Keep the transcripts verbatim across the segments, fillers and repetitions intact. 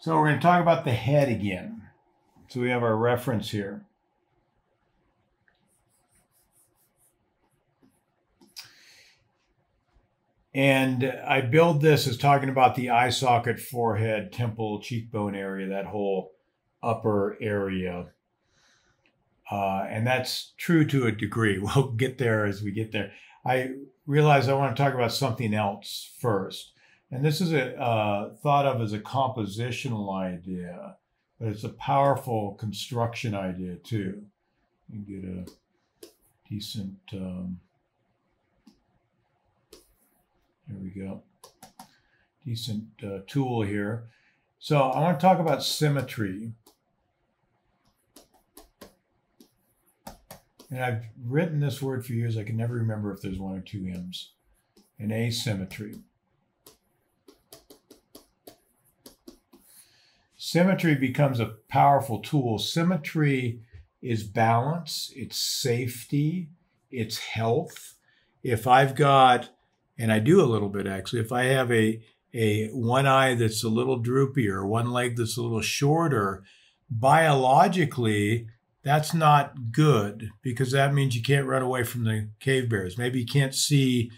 So we're going to talk about the head again. So we have our reference here. And I build this as talking about the eye socket, forehead, temple, cheekbone area, that whole upper area. Uh, and that's true to a degree. We'll get there as we get there. I realize I want to talk about something else first. And this is a, uh, thought of as a compositional idea, but it's a powerful construction idea too. You can get a decent, um, there we go, decent uh, tool here. So I want to talk about symmetry. And I've written this word for years. I can never remember if there's one or two M's. An asymmetry. Symmetry becomes a powerful tool. Symmetry is balance, it's safety, it's health. If I've got, and I do a little bit actually, if I have a, a one eye that's a little droopier, one leg that's a little shorter, biologically, that's not good because that means you can't run away from the cave bears. Maybe you can't see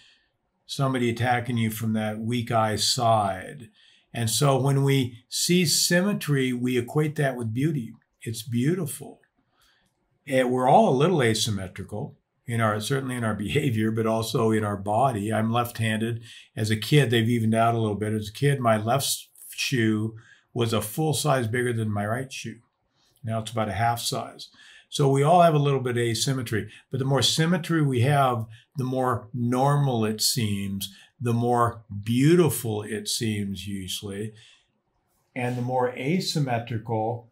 somebody attacking you from that weak eye side. And so when we see symmetry, we equate that with beauty. It's beautiful. And we're all a little asymmetrical, in our, certainly in our behavior, but also in our body. I'm left-handed. As a kid, they've evened out a little bit. As a kid, my left shoe was a full size bigger than my right shoe. Now it's about a half size. So we all have a little bit of asymmetry. But the more symmetry we have, the more normal it seems, the more beautiful it seems usually, and the more asymmetrical,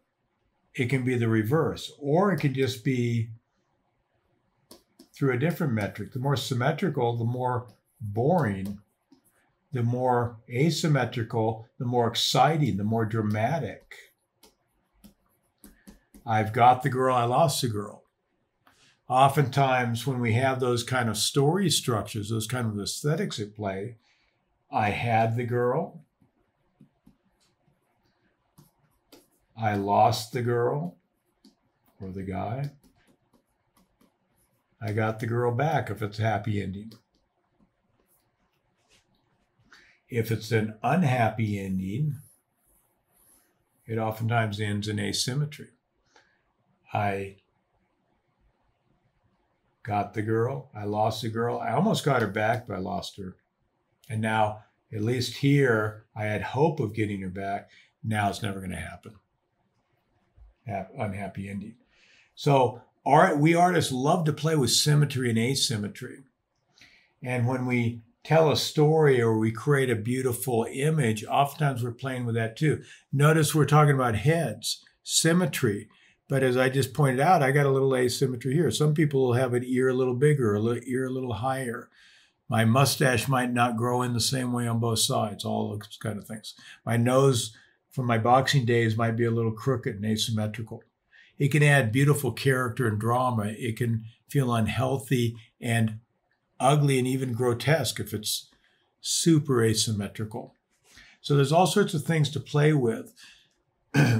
it can be the reverse, or it could just be through a different metric. The more symmetrical, the more boring, the more asymmetrical, the more exciting, the more dramatic. I've got the girl, I lost the girl. Oftentimes, when we have those kind of story structures, those kind of aesthetics at play, I had the girl, I lost the girl, or the guy, I got the girl back if it's a happy ending. If it's an unhappy ending, it oftentimes ends in asymmetry. I got the girl, I lost the girl. I almost got her back, but I lost her. And now, at least here, I had hope of getting her back. Now it's never going to happen. Unhappy ending. So art, we artists love to play with symmetry and asymmetry. And when we tell a story or we create a beautiful image, oftentimes we're playing with that too. Notice we're talking about heads, symmetry. But as I just pointed out, I got a little asymmetry here. Some people will have an ear a little bigger, a little ear a little higher. My mustache might not grow in the same way on both sides, all those kind of things. My nose from my boxing days might be a little crooked and asymmetrical. It can add beautiful character and drama. It can feel unhealthy and ugly and even grotesque if it's super asymmetrical. So there's all sorts of things to play with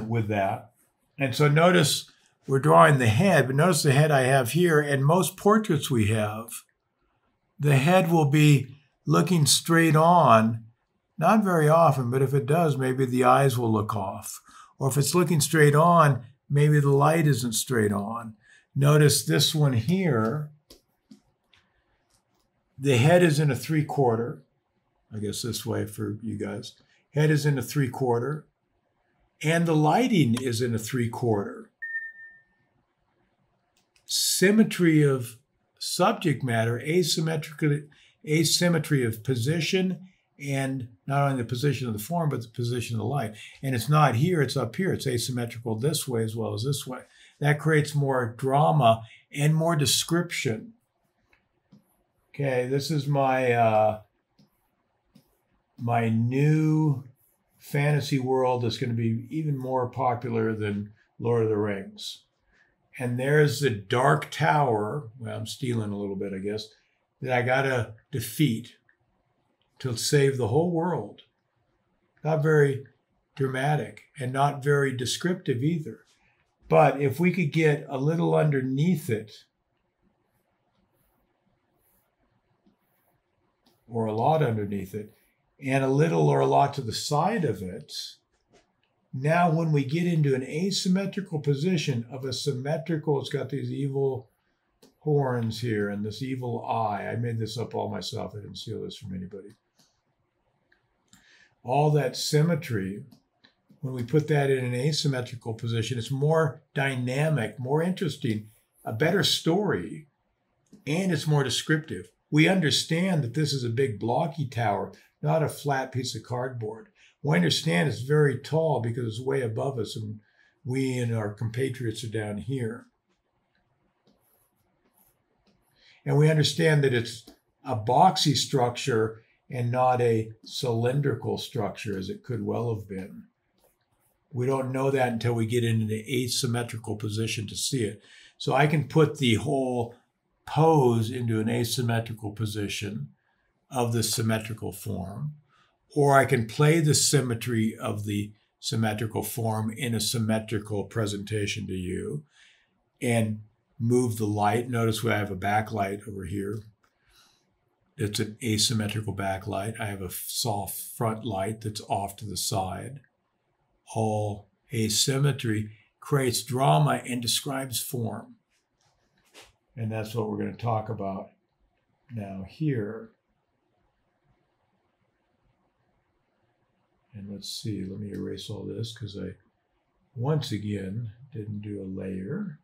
with that. And so notice we're drawing the head, but notice the head I have here, and most portraits we have, the head will be looking straight on, not very often, but if it does, maybe the eyes will look off. Or if it's looking straight on, maybe the light isn't straight on. Notice this one here, the head is in a three-quarter, I guess this way for you guys, head is in a three-quarter, and the lighting is in a three-quarter. Symmetry of subject matter, asymmetry, asymmetry of position, and not only the position of the form, but the position of the light. And it's not here, it's up here. It's asymmetrical this way as well as this way. That creates more drama and more description. Okay, this is my, uh, my new fantasy world that's going to be even more popular than Lord of the Rings. And there's the Dark Tower, well, I'm stealing a little bit, I guess, that I got to defeat to save the whole world. Not very dramatic and not very descriptive either. But if we could get a little underneath it, or a lot underneath it, and a little or a lot to the side of it, now when we get into an asymmetrical position of a symmetrical, it's got these evil horns here and this evil eye. I made this up all myself. I didn't steal this from anybody. All that symmetry, when we put that in an asymmetrical position, it's more dynamic, more interesting, a better story, and it's more descriptive. We understand that this is a big blocky tower, not a flat piece of cardboard. We understand it's very tall because it's way above us, and we and our compatriots are down here. And we understand that it's a boxy structure and not a cylindrical structure, as it could well have been. We don't know that until we get into the asymmetrical position to see it. So I can put the whole pose into an asymmetrical position of the symmetrical form, or I can play the symmetry of the symmetrical form in a symmetrical presentation to you and move the light. Notice where I have a backlight over here. It's an asymmetrical backlight. I have a soft front light that's off to the side. All asymmetry creates drama and describes form. And that's what we're going to talk about now here. And let's see, let me erase all this because I, once again, didn't do a layer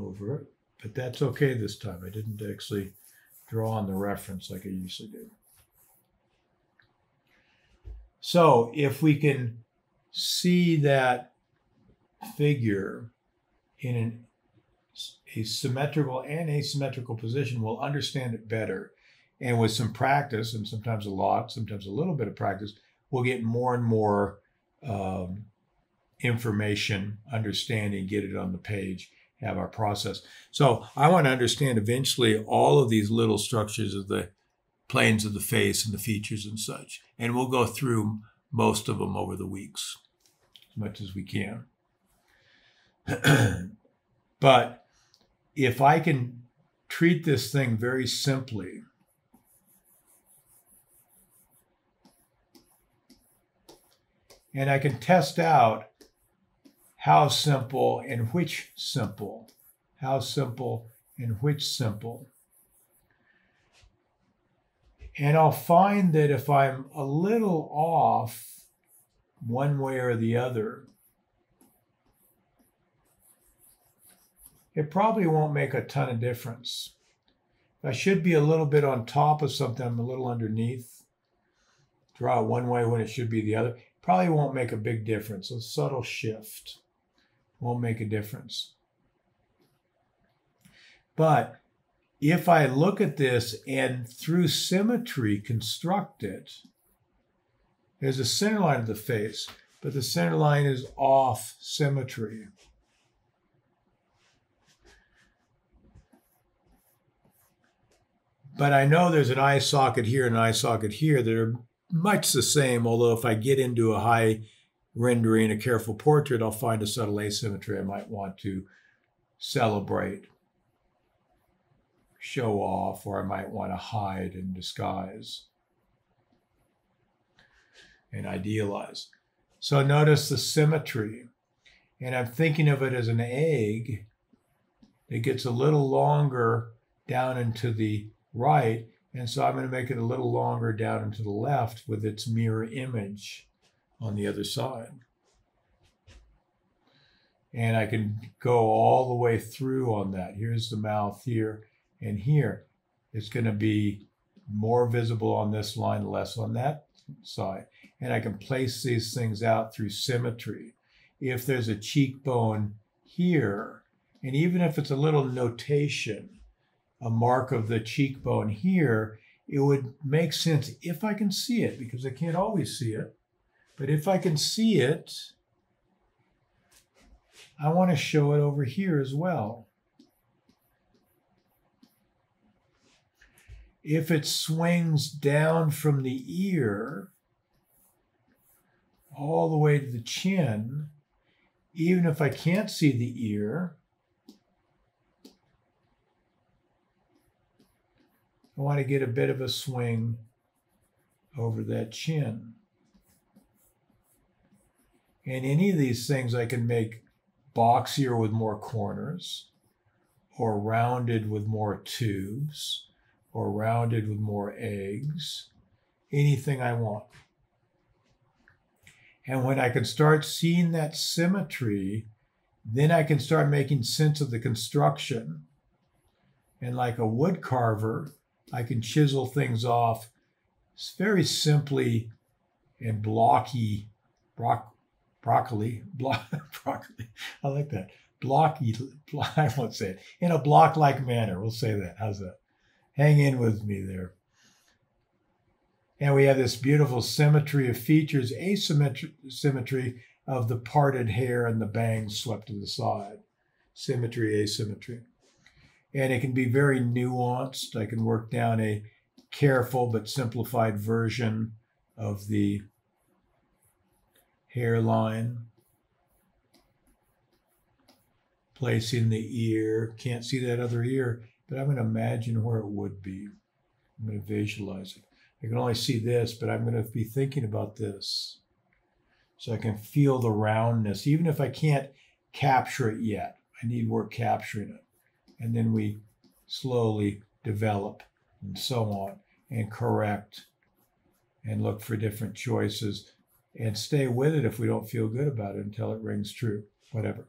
over it. But that's okay this time. I didn't actually draw on the reference like I usually do. So if we can see that figure in an a symmetrical and asymmetrical position, we'll understand it better. And with some practice, and sometimes a lot, sometimes a little bit of practice, we'll get more and more um, information, understanding, get it on the page, have our process. So I want to understand eventually all of these little structures of the planes of the face and the features and such. And we'll go through most of them over the weeks, as much as we can. But if I can treat this thing very simply, and I can test out how simple and which simple, how simple and which simple. And I'll find that if I'm a little off one way or the other, it probably won't make a ton of difference. I should be a little bit on top of something, I'm a little underneath. Draw it one way when it should be the other. Probably won't make a big difference. A subtle shift won't make a difference. But if I look at this and through symmetry construct it, there's a center line of the face, but the center line is off symmetry. But I know there's an eye socket here and an eye socket here that are much the same, although if I get into a high rendering, a careful portrait, I'll find a subtle asymmetry I might want to celebrate, show off, or I might want to hide and disguise and idealize. So notice the symmetry. And I'm thinking of it as an egg that gets a little longer down into the right, and so I'm going to make it a little longer down and to the left with its mirror image on the other side. And I can go all the way through on that. Here's the mouth here and here. It's going to be more visible on this line, less on that side. And I can place these things out through symmetry. If there's a cheekbone here, and even if it's a little notation, a mark of the cheekbone here, it would make sense if I can see it, because I can't always see it. But if I can see it, I want to show it over here as well. If it swings down from the ear, all the way to the chin, even if I can't see the ear. I want to get a bit of a swing over that chin. And any of these things I can make boxier with more corners, or rounded with more tubes, or rounded with more eggs, anything I want. And when I can start seeing that symmetry, then I can start making sense of the construction. And like a wood carver, I can chisel things off very simply and blocky, brock, broccoli, block, broccoli. I like that. Blocky, block, I won't say it. In a block-like manner, we'll say that. How's that? Hang in with me there. And we have this beautiful symmetry of features, asymmetry of the parted hair and the bangs swept to the side. Symmetry, asymmetry. And it can be very nuanced. I can work down a careful but simplified version of the hairline. Placing the ear. Can't see that other ear, but I'm going to imagine where it would be. I'm going to visualize it. I can only see this, but I'm going to be thinking about this. So I can feel the roundness, even if I can't capture it yet. I need work capturing it. And then we slowly develop and so on and correct and look for different choices and stay with it if we don't feel good about it until it rings true, whatever.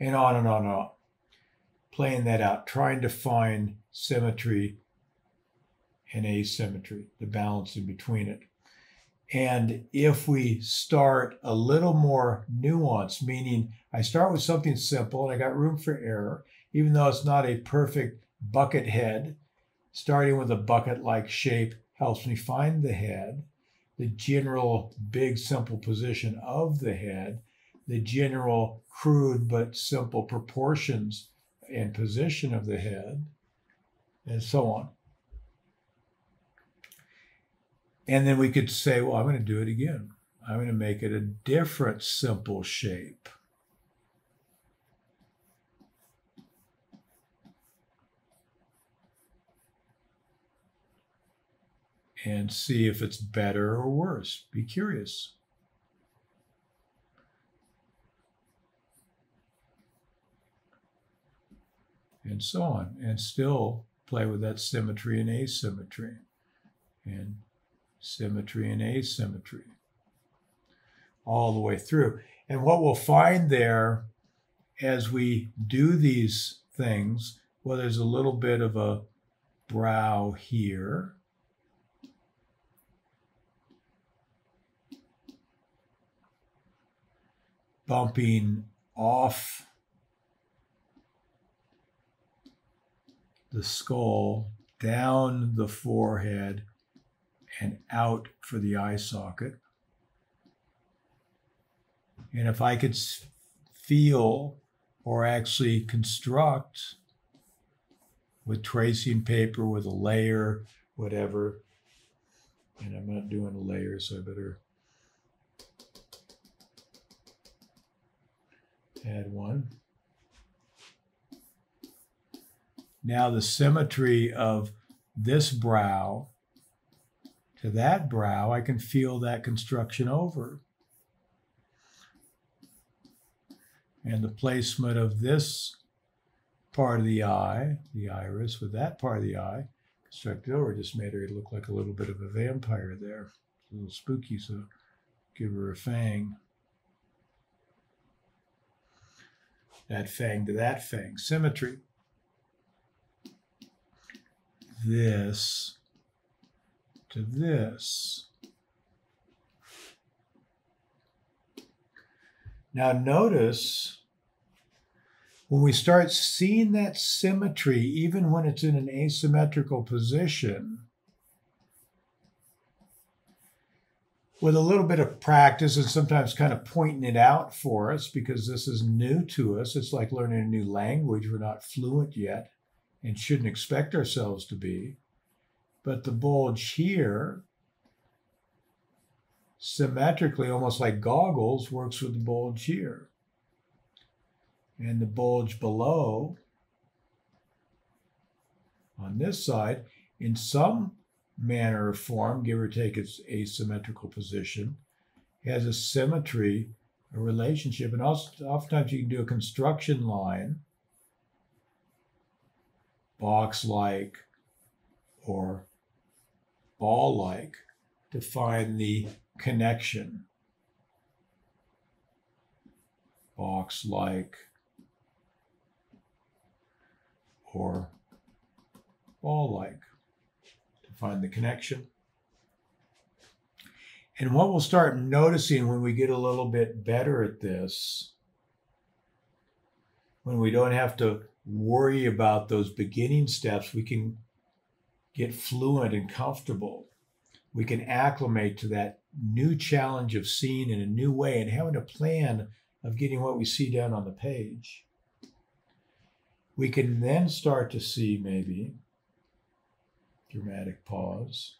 And on and on and on. Playing that out, trying to find symmetry and asymmetry, the balance in between it. And if we start a little more nuance, meaning I start with something simple and I got room for error, even though it's not a perfect bucket head, starting with a bucket-like shape helps me find the head, the general big simple position of the head, the general crude but simple proportions and position of the head, and so on. And then we could say, well, I'm going to do it again. I'm going to make it a different simple shape. And see if it's better or worse. Be curious. And so on. And still play with that symmetry and asymmetry. And symmetry and asymmetry all the way through. And what we'll find there as we do these things, well, there's a little bit of a brow here. Bumping off the skull, down the forehead, and out for the eye socket. And if I could feel or actually construct with tracing paper, with a layer, whatever, and I'm not doing a layer, so I better add one. Now the symmetry of this brow to that brow, I can feel that construction over. And the placement of this part of the eye, the iris, with that part of the eye, constructed over, just made her look like a little bit of a vampire there. A little spooky, so give her a fang. That fang to that fang. Symmetry. This. To this. Now notice when we start seeing that symmetry, even when it's in an asymmetrical position, with a little bit of practice and sometimes kind of pointing it out for us because this is new to us. It's like learning a new language. We're not fluent yet and shouldn't expect ourselves to be. But the bulge here symmetrically, almost like goggles, works with the bulge here. And the bulge below on this side, in some manner or form, give or take its asymmetrical position, has a symmetry, a relationship. And also, oftentimes you can do a construction line, box-like or ball-like, to find the connection. Box-like or ball-like to find the connection. And what we'll start noticing when we get a little bit better at this, when we don't have to worry about those beginning steps, we can get fluent and comfortable. We can acclimate to that new challenge of seeing in a new way and having a plan of getting what we see down on the page. We can then start to see, maybe, dramatic pause,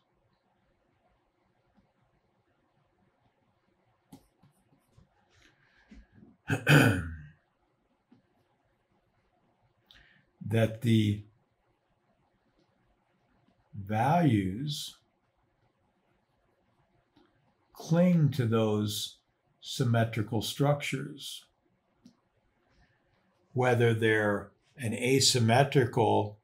that the values cling to those symmetrical structures, whether they're an asymmetrical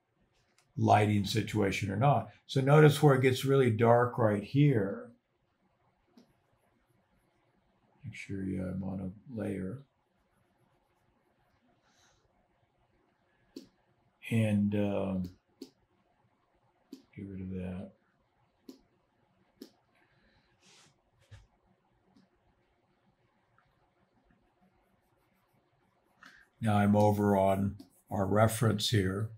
lighting situation or not. So notice where it gets really dark right here. Make sure yeah, I'm on a layer. And um, get rid of that. Now I'm over on our reference here.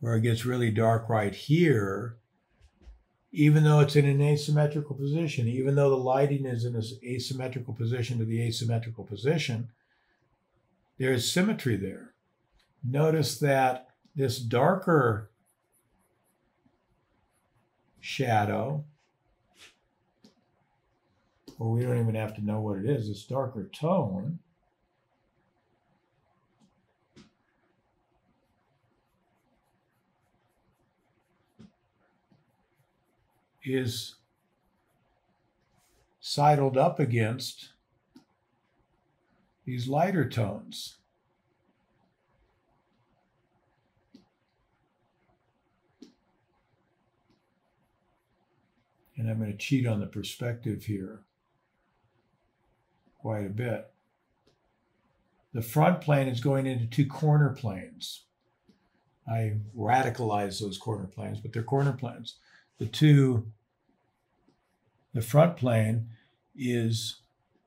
Where it gets really dark right here, even though it's in an asymmetrical position, even though the lighting is in an asymmetrical position to the asymmetrical position, there is symmetry there. Notice that this darker shadow, or we don't even have to know what it is, this darker tone, is sidled up against these lighter tones. And I'm going to cheat on the perspective here quite a bit. The front plane is going into two corner planes. I radicalize those corner planes, but they're corner planes. The two, the front plane is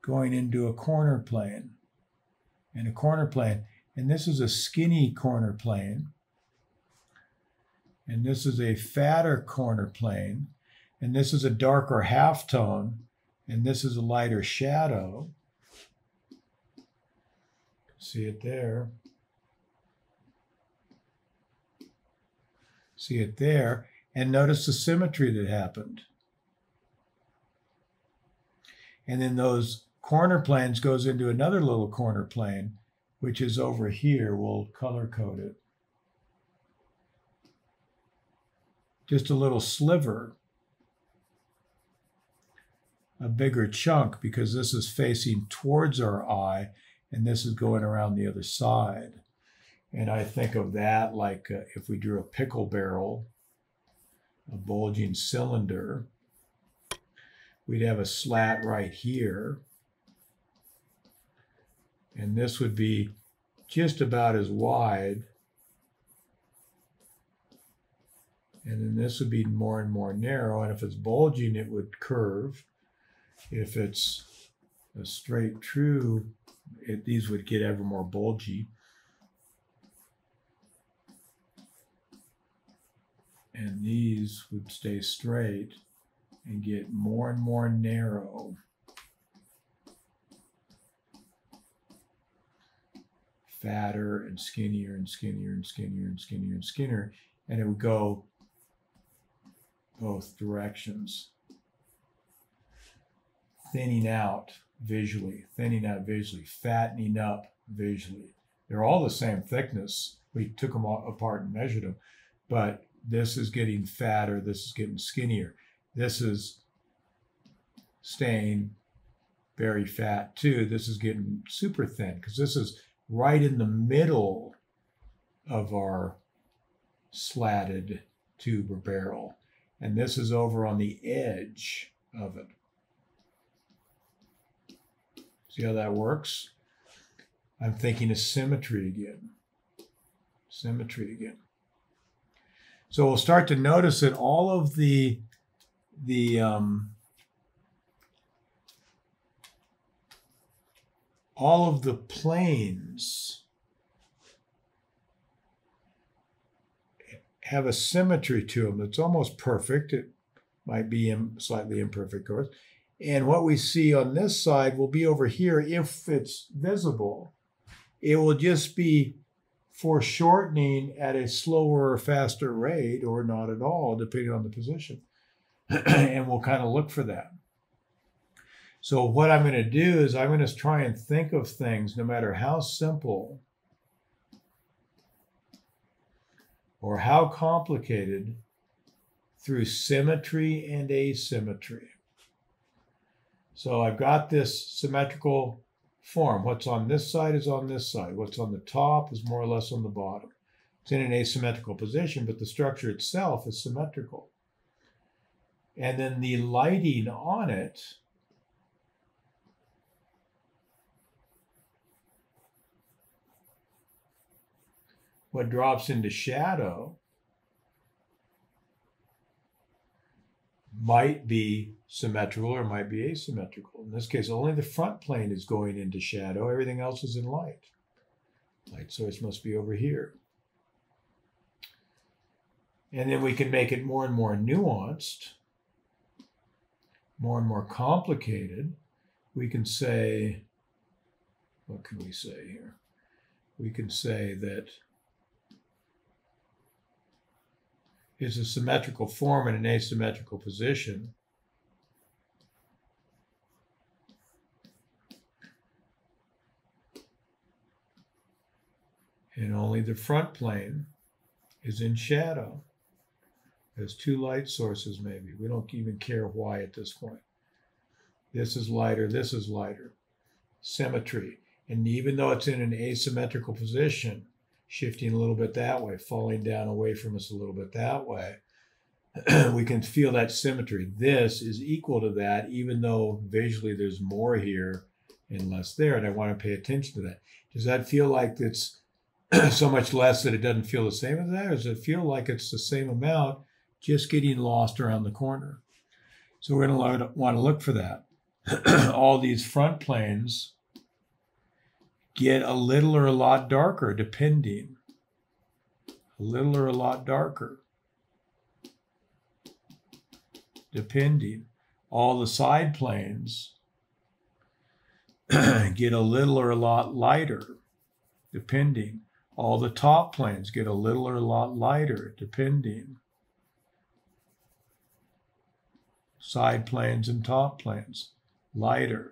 going into a corner plane and a corner plane. And this is a skinny corner plane. And this is a fatter corner plane. And this is a darker halftone. And this is a lighter shadow. See it there. See it there. And notice the symmetry that happened. And then those corner planes goes into another little corner plane, which is over here. We'll color code it. Just a little sliver, a bigger chunk, because this is facing towards our eye and this is going around the other side. And I think of that like uh, if we drew a pickle barrel, a bulging cylinder, we'd have a slat right here. And this would be just about as wide. And then this would be more and more narrow. And if it's bulging, it would curve. If it's a straight true, it, these would get ever more bulgy. And these would stay straight and get more and more narrow. fatter and skinnier and skinnier and skinnier and skinnier and skinnier, and it would go both directions, thinning out visually, thinning out visually, fattening up visually. They're all the same thickness. We took them all apart and measured them, but this is getting fatter, this is getting skinnier. This is staying very fat too. This is getting super thin because this is right in the middle of our slatted tube or barrel. And this is over on the edge of it. See how that works? I'm thinking of symmetry again. Symmetry again. So we'll start to notice that all of the, the um, all of the planes have a symmetry to them that's almost perfect. It might be slightly imperfect, of course. And what we see on this side will be over here if it's visible. It will just be foreshortening at a slower or faster rate or not at all, depending on the position. And we'll kind of look for that. So what I'm going to do is I'm going to try and think of things, no matter how simple or how complicated, through symmetry and asymmetry. So I've got this symmetrical form. What's on this side is on this side. What's on the top is more or less on the bottom. It's in an asymmetrical position, but the structure itself is symmetrical. And then the lighting on it what drops into shadow might be symmetrical or might be asymmetrical. In this case, only the front plane is going into shadow. Everything else is in light. Light source must be over here. And then we can make it more and more nuanced, more and more complicated. We can say, what can we say here? We can say that is a symmetrical form in an asymmetrical position. And only the front plane is in shadow. There's two light sources maybe. We don't even care why at this point. This is lighter, this is lighter. Symmetry. And even though it's in an asymmetrical position, shifting a little bit that way, falling down away from us a little bit that way, we can feel that symmetry. This is equal to that, even though visually there's more here and less there, and I want to pay attention to that. Does that feel like it's so much less that it doesn't feel the same as that, or does it feel like it's the same amount, just getting lost around the corner? So we're going to want to look for that. All these front planes get a little or a lot darker, depending. A little or a lot darker, depending. All the side planes get a little or a lot lighter, depending. All the top planes get a little or a lot lighter, depending. Side planes and top planes, lighter.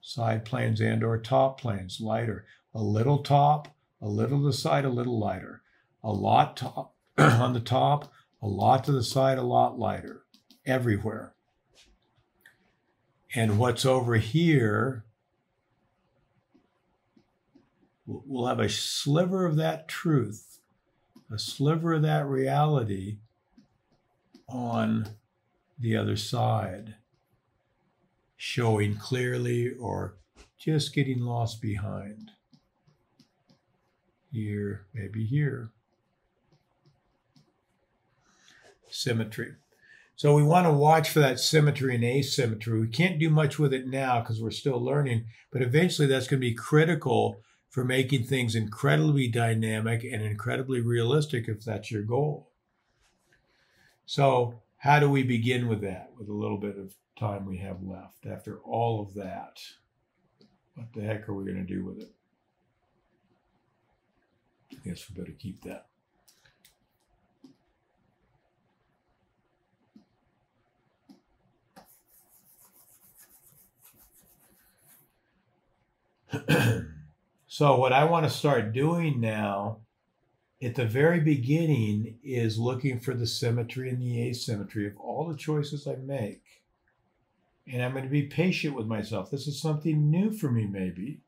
Side planes and or top planes, lighter. A little top, a little to the side, a little lighter. A lot top on the top, a lot to the side, a lot lighter. Everywhere. And what's over here, we'll have a sliver of that truth, a sliver of that reality on the other side, showing clearly or just getting lost behind. Here, maybe here. Symmetry. So we want to watch for that symmetry and asymmetry. We can't do much with it now because we're still learning, but eventually that's going to be critical for making things incredibly dynamic and incredibly realistic if that's your goal. So how do we begin with that with a little bit of time we have left after all of that? What the heck are we going to do with it? guess we better keep that. So what I want to start doing now at the very beginning is looking for the symmetry and the asymmetry of all the choices I make. And I'm going to be patient with myself. This is something new for me, maybe,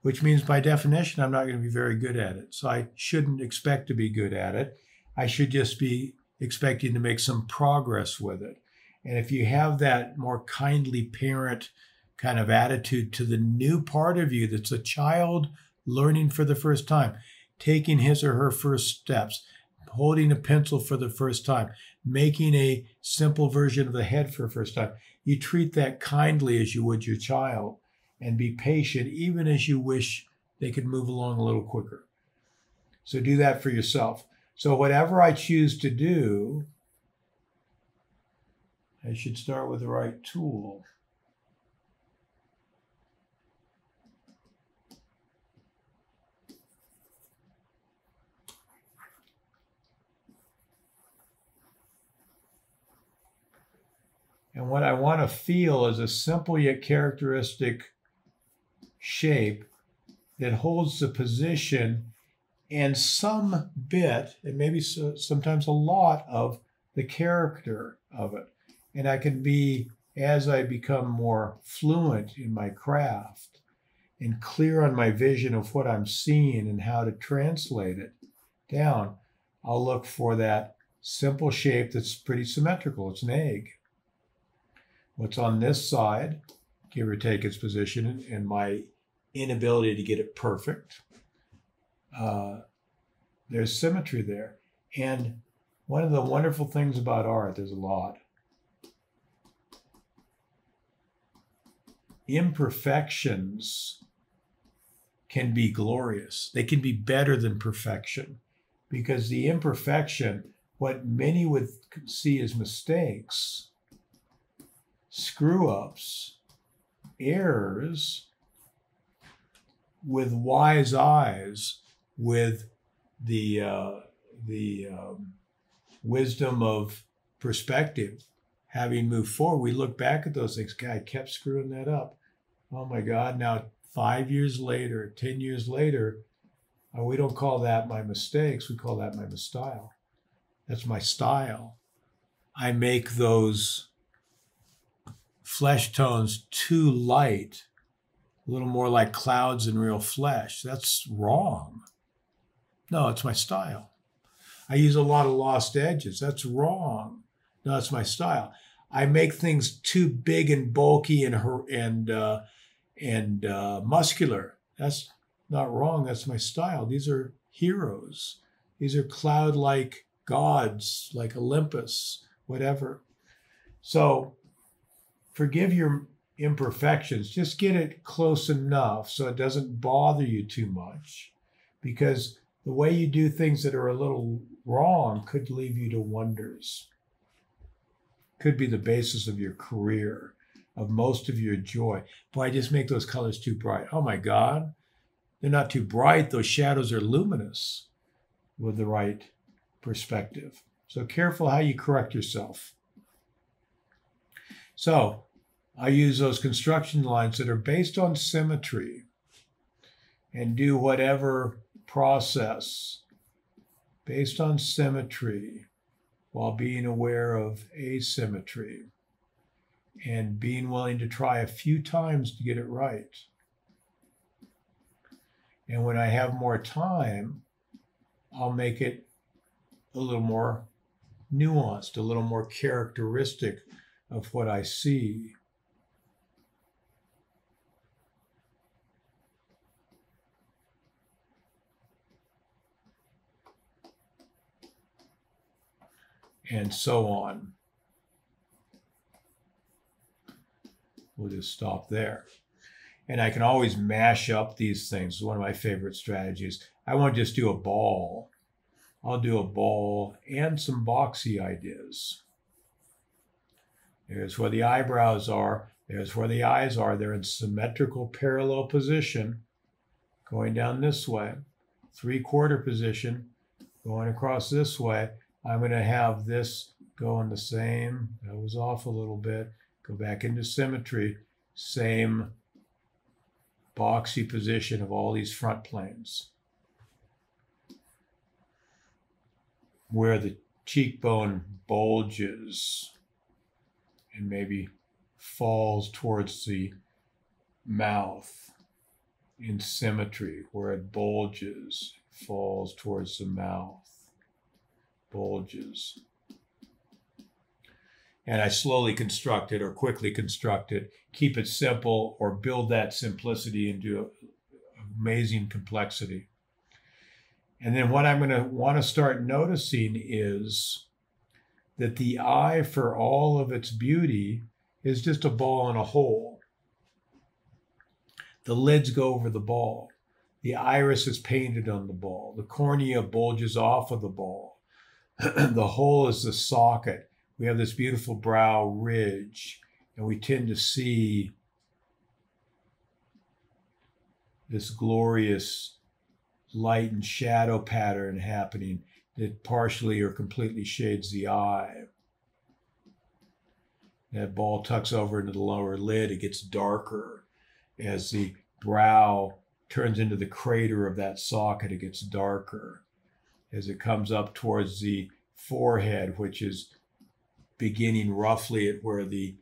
which means by definition, I'm not going to be very good at it. So I shouldn't expect to be good at it. I should just be expecting to make some progress with it. And if you have that more kindly parent kind of attitude to the new part of you that's a child learning for the first time, taking his or her first steps, holding a pencil for the first time, making a simple version of the head for the first time. You treat that kindly as you would your child and be patient, even as you wish they could move along a little quicker. So do that for yourself. So whatever I choose to do, I should start with the right tool. And what I want to feel is a simple yet characteristic shape that holds the position and some bit, and maybe so, sometimes a lot of the character of it. And I can be, as I become more fluent in my craft and clear on my vision of what I'm seeing and how to translate it down, I'll look for that simple shape that's pretty symmetrical. It's an egg. What's on this side, give or take its position, and my inability to get it perfect. Uh, there's symmetry there. And one of the wonderful things about art, there's a lot. Imperfections can be glorious. They can be better than perfection, because the imperfection, what many would see as mistakes, screw-ups, errors, with wise eyes, with the, uh, the um, wisdom of perspective, having moved forward, we look back at those things. God, I kept screwing that up. Oh my God, now five years later, ten years later, uh, we don't call that my mistakes, we call that my style. That's my style. I make those flesh tones too light, a little more like clouds in real flesh. That's wrong. No, it's my style. I use a lot of lost edges. That's wrong. No, it's my style. I make things too big and bulky and and uh, and uh, muscular. That's not wrong. That's my style. These are heroes. These are cloud-like gods, like Olympus, whatever. So forgive your imperfections. Just get it close enough so it doesn't bother you too much, because the way you do things that are a little wrong could lead you to wonders. Could be the basis of your career, of most of your joy. Boy, I just make those colors too bright. Oh my God, they're not too bright. Those shadows are luminous with the right perspective. So careful how you correct yourself. So I use those construction lines that are based on symmetry and do whatever process based on symmetry while being aware of asymmetry and being willing to try a few times to get it right. And when I have more time, I'll make it a little more nuanced, a little more characteristic of what I see. And so on. We'll just stop there. And I can always mash up these things. One of my favorite strategies. I won't just do a ball. I'll do a ball and some boxy ideas. There's where the eyebrows are. There's where the eyes are. They're in symmetrical parallel position. Going down this way. three-quarter position going across this way. I'm going to have this going the same. That was off a little bit. Go back into symmetry. Same boxy position of all these front planes. Where the cheekbone bulges and maybe falls towards the mouth in symmetry, where it bulges, falls towards the mouth, bulges. And I slowly construct it or quickly construct it, keep it simple or build that simplicity into amazing complexity. And then what I'm going to want to start noticing is that the eye, for all of its beauty, is just a ball in a hole. The lids go over the ball. The iris is painted on the ball. The cornea bulges off of the ball. The hole is the socket. We have this beautiful brow ridge, and we tend to see this glorious light and shadow pattern happening that partially or completely shades the eye. That ball tucks over into the lower lid. It gets darker as the brow turns into the crater of that socket. It gets darker as it comes up towards the forehead, which is beginning roughly at where the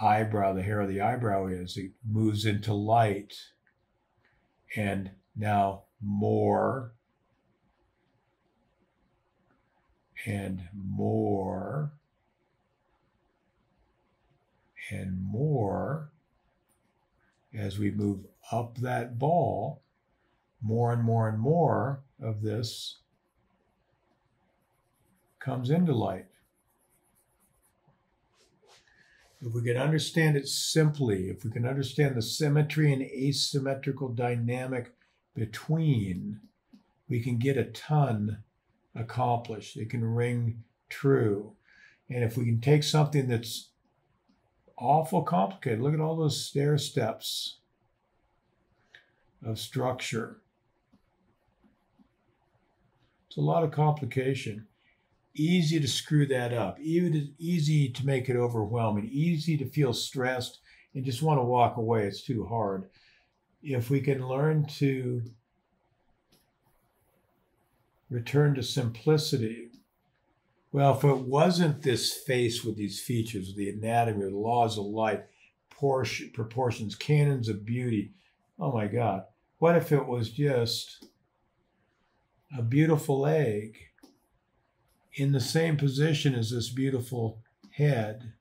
eyebrow, the hair of the eyebrow is. It moves into light, and now more and more and more as we move up that ball, more and more and more of this comes into light. If we can understand it simply, if we can understand the symmetry and asymmetrical dynamic between, we can get a ton accomplished. It can ring true. And if we can take something that's awful complicated, look at all those stair steps of structure. It's a lot of complication. Easy to screw that up, easy to make it overwhelming, easy to feel stressed and just want to walk away. It's too hard. If we can learn to return to simplicity, well, if it wasn't this face with these features, the anatomy, the laws of light, portion, proportions, canons of beauty, oh my God, what if it was just a beautiful egg in the same position as this beautiful head,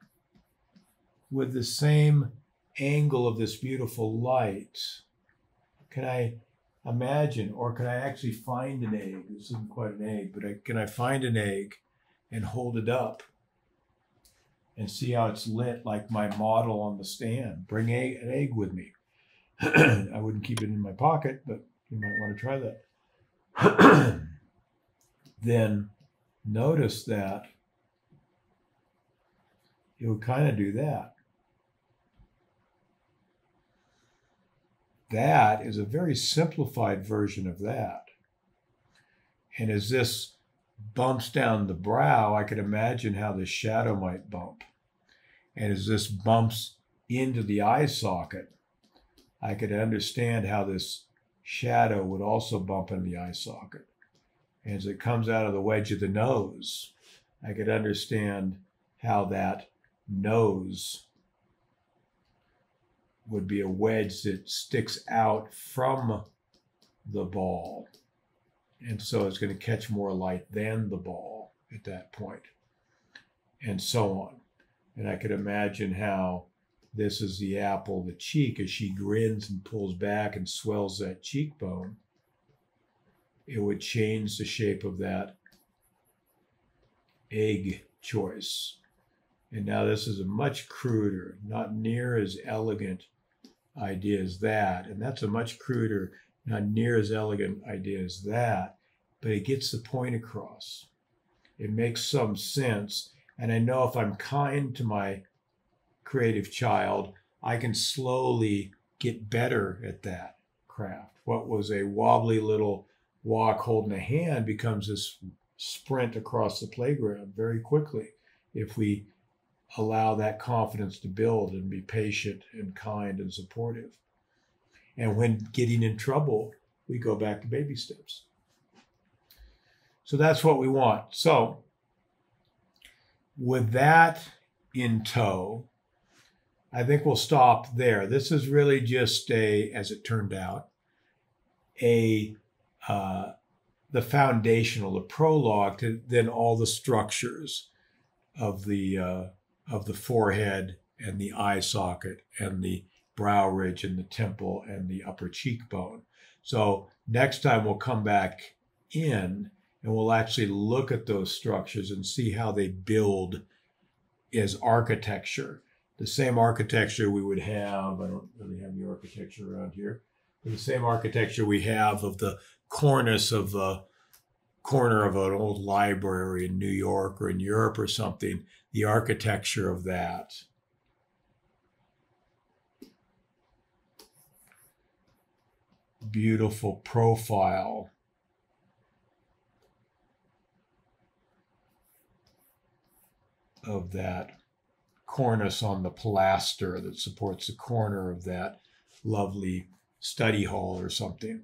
with the same angle of this beautiful light? Can I imagine, or can I actually find an egg? This isn't quite an egg, but I, can I find an egg and hold it up and see how it's lit like my model on the stand? Bring a, an egg with me. I wouldn't keep it in my pocket, but you might want to try that. Then notice that it would kind of do that. That is a very simplified version of that. And as this bumps down the brow, I can imagine how the shadow might bump. And as this bumps into the eye socket, I could understand how this shadow would also bump into the eye socket. As it comes out of the wedge of the nose, I could understand how that nose would be a wedge that sticks out from the ball. And so it's going to catch more light than the ball at that point, and so on. And I could imagine how this is the apple, the cheek, as she grins and pulls back and swells that cheekbone. It would change the shape of that egg choice. And now this is a much cruder, not near as elegant idea as that. And that's a much cruder, not near as elegant idea as that, but it gets the point across. It makes some sense. And I know if I'm kind to my creative child, I can slowly get better at that craft. What was a wobbly little walk holding a hand becomes this sprint across the playground very quickly if we allow that confidence to build and be patient and kind and supportive. And when getting in trouble, we go back to baby steps. So that's what we want. So with that in tow, I think we'll stop there. This is really just a, as it turned out, a uh, the foundational, the prologue to then all the structures of the uh, of the forehead and the eye socket and the brow ridge and the temple and the upper cheekbone. So next time we'll come back in and we'll actually look at those structures and see how they build as architecture. The same architecture we would have, I don't really have any architecture around here, but the same architecture we have of the cornice of the corner of an old library in New York or in Europe or something, the architecture of that. Beautiful profile. Of that cornice on the pilaster that supports the corner of that lovely study hall or something.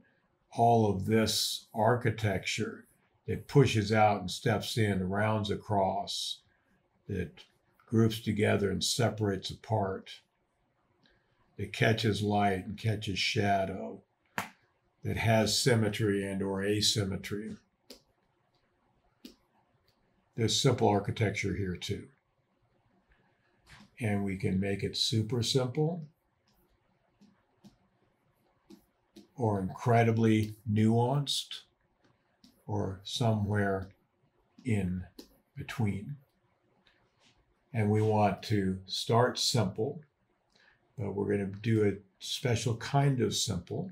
All of this architecture that pushes out and steps in, rounds across, that groups together and separates apart, that catches light and catches shadow, that has symmetry and or asymmetry. There's simple architecture here too. And we can make it super simple or incredibly nuanced or somewhere in between. And we want to start simple, but we're going to do a special kind of simple.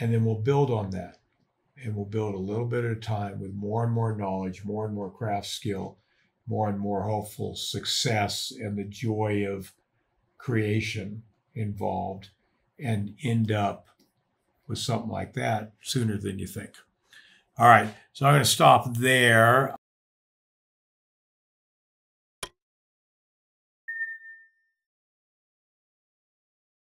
And then we'll build on that. And we'll build a little bit at a time with more and more knowledge, more and more craft skill, more and more hopeful success and the joy of creation involved, and end up with something like that sooner than you think. All right, so I'm going to stop there.